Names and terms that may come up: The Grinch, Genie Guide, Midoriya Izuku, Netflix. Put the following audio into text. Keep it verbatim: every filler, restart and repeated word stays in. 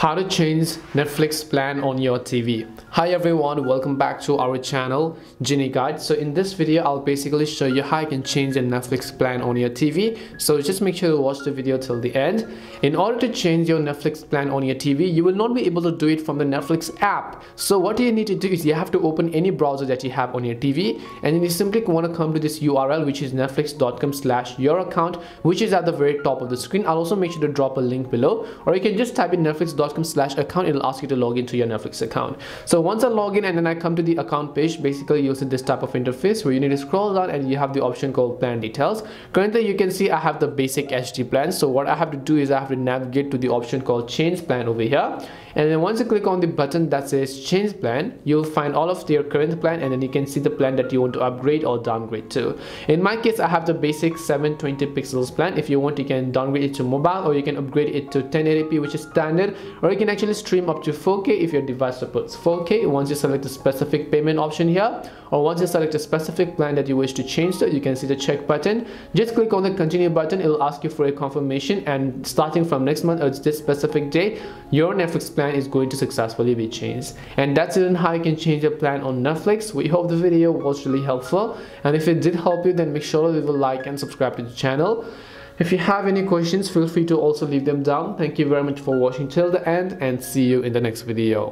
How to change Netflix plan on your T V. Hi everyone, welcome back to our channel Genie Guide. So in this video I'll basically show you how you can change your Netflix plan on your T V. So just make sure to watch the video till the end. In order to change your Netflix plan on your T V, you will not be able to do it from the Netflix app. So what you need to do is you have to open any browser that you have on your T V, and then you simply want to come to this U R L, which is netflix dot com slash your account, which is at the very top of the screen. I'll also make sure to drop a link below, or you can just type in netflix dot com slash account. It'll ask you to log into your Netflix account. So once I log in and then I come to the account page, basically you'll see this type of interface where you need to scroll down and you have the option called plan details. Currently you can see I have the basic H D plan. So what I have to do is I have to navigate to the option called change plan over here, and then once you click on the button that says change plan, you'll find all of your current plan, and then you can see the plan that you want to upgrade or downgrade to. In my case I have the basic seven twenty pixels plan. If you want, you can downgrade it to mobile, or you can upgrade it to ten eighty p, which is standard, or you can actually stream up to four K if your device supports four K. Once you select a specific payment option here, or once you select a specific plan that you wish to change to, you can see the check button. Just click on the continue button. It'll ask you for a confirmation, and starting from next month or this specific day, your Netflix plan is going to successfully be changed. And that's it on how you can change your plan on Netflix. We hope the video was really helpful, and if it did help you, then make sure to leave a like and subscribe to the channel. If you have any questions, feel free to also leave them down. Thank you very much for watching till the end, and see you in the next video.